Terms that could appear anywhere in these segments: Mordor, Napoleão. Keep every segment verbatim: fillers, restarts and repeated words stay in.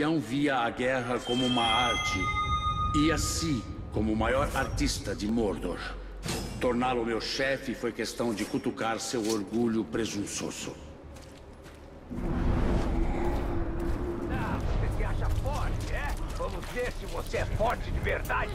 Napoleão via a guerra como uma arte e a si como o maior artista de Mordor. Torná-lo meu chefe foi questão de cutucar seu orgulho presunçoso. Ah, você se acha forte, é? Vamos ver se você é forte de verdade.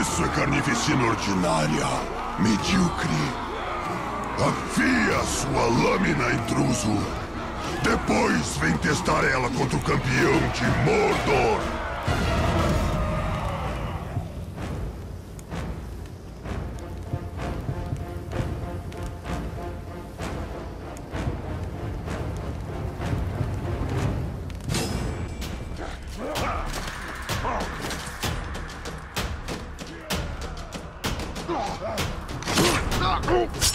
Isso é carnificina ordinária, medíocre. Afia sua lâmina, intruso. Depois vem testar ela contra o campeão de Mordor. Oops!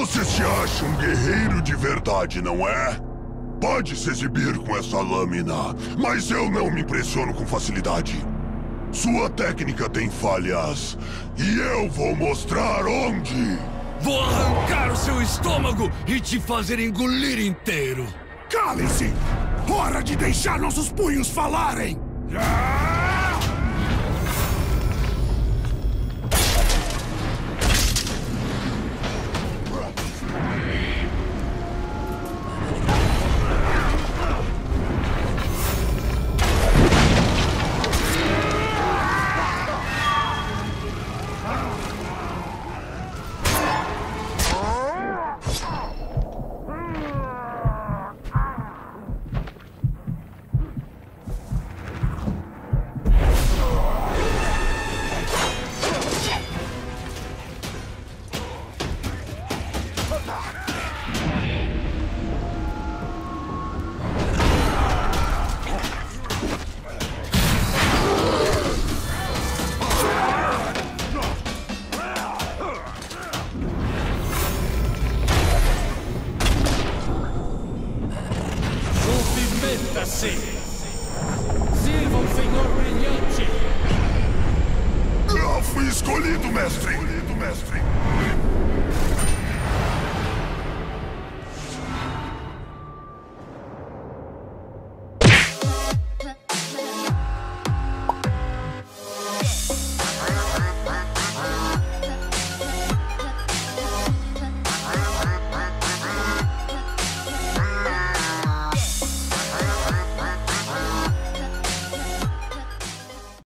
Você se acha um guerreiro de verdade, não é? Pode se exibir com essa lâmina, mas eu não me impressiono com facilidade. Sua técnica tem falhas, e eu vou mostrar onde! Vou arrancar o seu estômago e te fazer engolir inteiro! Cale-se! Hora de deixar nossos punhos falarem! Ah! Movimenta-se! Sirva o Senhor Brilhante! Eu fui escolhido, mestre! Escolhido, mestre!